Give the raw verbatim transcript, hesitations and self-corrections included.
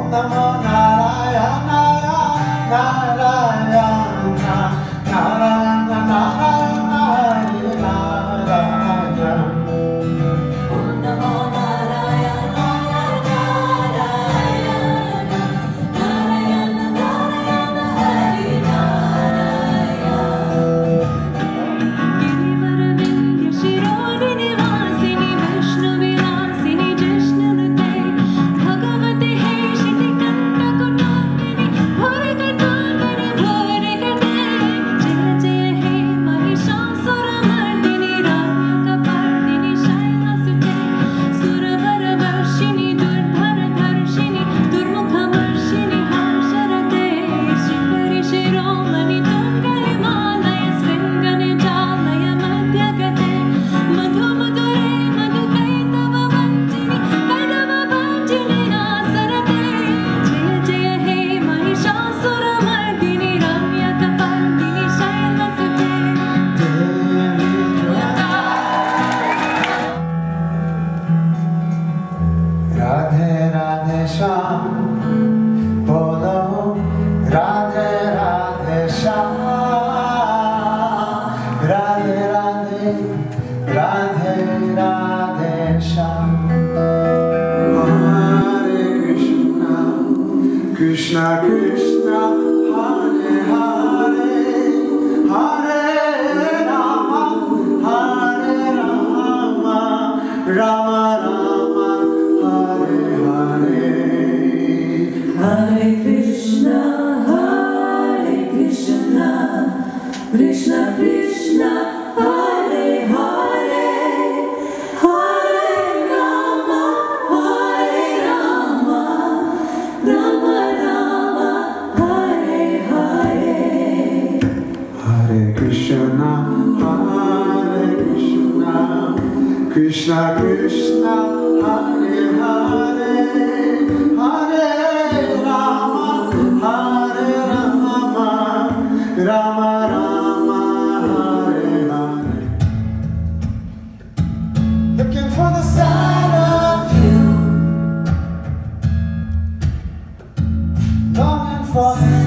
Om Namo Narayana Narayana Narayana Narayana Narayana Om Namo Narayana Narayana Narayana Narayana Hari Narayana Girivaravindya Shironi Nivasini Vishnu Vilasini Jashnavate Bhagavate Heshiti Kanta Kutapini Bhargatapini Bhargate Jaya Jaya He Mahishasura Mardini Ramyaka Pardini Shailasute Suravara Varshini Durbhara Dharshini Durmukha Varshini Harshadate Shikari Shiromani Tungari Malaya Svengane Jalaya Madhyagate Madhu Madhure Madhu Kaitava Vanchini Kadava Vanchini Asarate Jaya Jaya He Mahishasura Mardini Ramyaka Pardini Shailasute Radhe Radhe Shyam Bolo Radhe Radhe Shyam Radhe Radhe Radhe Radhe Shyam Hare Krishna Krishna Krishna Hare Hare Hare Rama Hare Rama Rama Rama Hare Hare Hare Krishna, Hare Krishna, Krishna Krishna, Hare Hare, Hare Rama, Hare Rama, Rama Rama, Hare Hare. Hare Krishna, Hare Krishna, Krishna Krishna, Hare Hare, Hare Rama, Hare Rama, Rama Rama, Hare Hare. Looking for the sign of you, longing for.